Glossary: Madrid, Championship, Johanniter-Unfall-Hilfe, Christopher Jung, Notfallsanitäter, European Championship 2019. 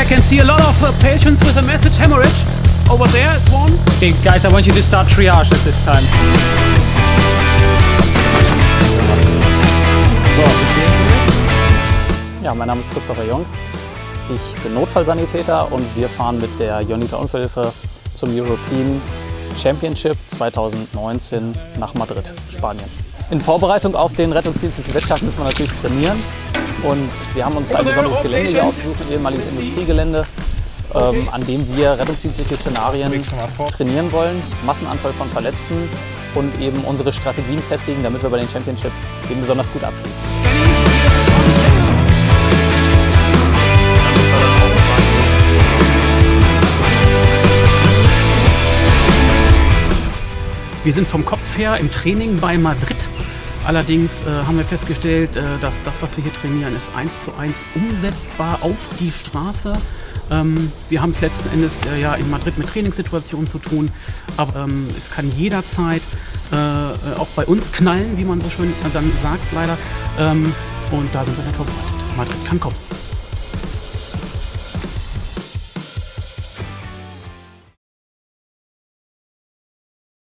I can see a lot of patients with a massive hemorrhage. Over there is one. Okay, guys, I want you to start triage at this time. Ja, mein Name ist Christopher Jung. Ich bin Notfallsanitäter und wir fahren mit der Johanniter-Unfall-Hilfe zum European Championship 2019 nach Madrid, Spanien. In Vorbereitung auf den rettungsdienstlichen Wettkampf müssen wir natürlich trainieren. Und wir haben uns ein besonderes Gelände hier ausgesucht, ein ehemaliges Industriegelände, an dem wir rettungsdienstliche Szenarien trainieren wollen, Massenanfall von Verletzten und eben unsere Strategien festigen, damit wir bei den Championship eben besonders gut abschließen. Wir sind vom Kopf her im Training bei Madrid. Allerdings haben wir festgestellt, dass das, was wir hier trainieren, ist 1:1 umsetzbar auf die Straße. Wir haben es letzten Endes ja in Madrid mit Trainingssituationen zu tun, aber es kann jederzeit auch bei uns knallen, wie man so schön dann sagt leider. Und da sind wir dann vorbereitet. Madrid kann kommen.